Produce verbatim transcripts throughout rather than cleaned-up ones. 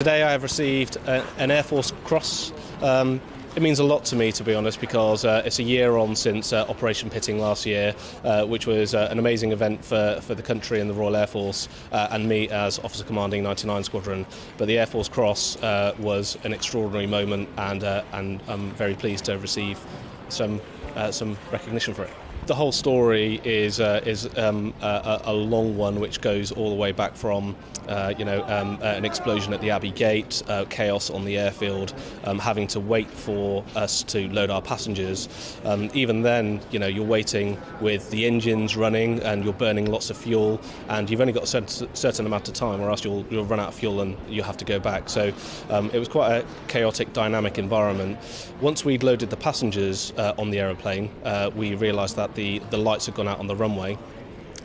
Today I have received a, an Air Force Cross. Um, it means a lot to me, to be honest, because uh, it's a year on since uh, Operation Pitting last year, uh, which was uh, an amazing event for, for the country and the Royal Air Force uh, and me as Officer Commanding ninety-nine Squadron. But the Air Force Cross uh, was an extraordinary moment, and, uh, and I'm very pleased to receive some, uh, some recognition for it. The whole story is uh, is um, a, a long one, which goes all the way back from uh, you know um, an explosion at the Abbey Gate, uh, chaos on the airfield, um, having to wait for us to load our passengers. Um, even then, you know, you're waiting with the engines running and you're burning lots of fuel, and you've only got a certain, certain amount of time, or else you'll you'll run out of fuel and you'll have to go back. So um, it was quite a chaotic, dynamic environment. Once we'd loaded the passengers uh, on the aeroplane, uh, we realised that. The, the lights had gone out on the runway,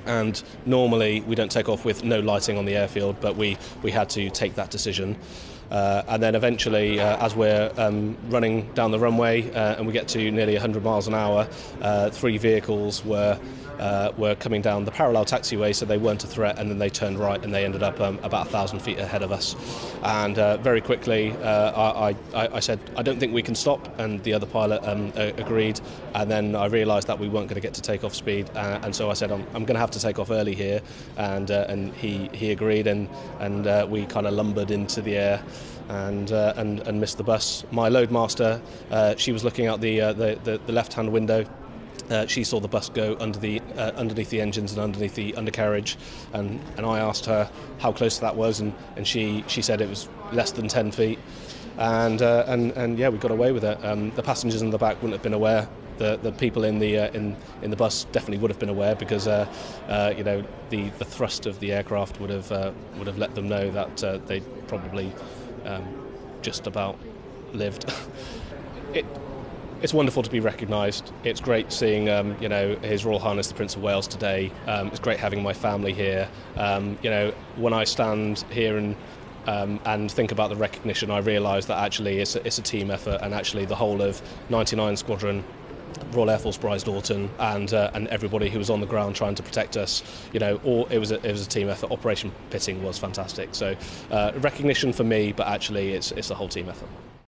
and normally we don't take off with no lighting on the airfield, but we, we had to take that decision. Uh, and then eventually, uh, as we're um, running down the runway uh, and we get to nearly one hundred miles an hour, uh, three vehicles were uh, were coming down the parallel taxiway, so they weren't a threat, and then they turned right and they ended up um, about one thousand feet ahead of us. And uh, very quickly, uh, I, I, I said, I don't think we can stop, and the other pilot um, agreed. And then I realised that we weren't going to get to takeoff speed, uh, and so I said, I'm, I'm going to have to take off early here, and uh, and he, he agreed, and, and uh, we kind of lumbered into the air. And, uh, and and missed the bus. My loadmaster, uh, she was looking out the uh, the, the, the left-hand window. Uh, she saw the bus go under the uh, underneath the engines and underneath the undercarriage, and, and I asked her how close that was, and, and she she said it was less than ten feet. And uh, and and yeah, we got away with it. Um, the passengers in the back wouldn't have been aware. The the people in the uh, in in the bus definitely would have been aware, because uh, uh, you know the the thrust of the aircraft would have uh, would have let them know that uh, they probably um, just about lived. it it's wonderful to be recognised. It's great seeing um, you know His Royal Highness the Prince of Wales today. Um, it's great having my family here. Um, you know when I stand here and. Um, and think about the recognition, I realise that actually it's a, it's a team effort, and actually the whole of ninety-nine Squadron, Royal Air Force Bryce Dalton, and uh, and everybody who was on the ground trying to protect us, you know, all, it was a, it was a team effort. Operation Pitting was fantastic, so uh, recognition for me, but actually it's it's a whole team effort.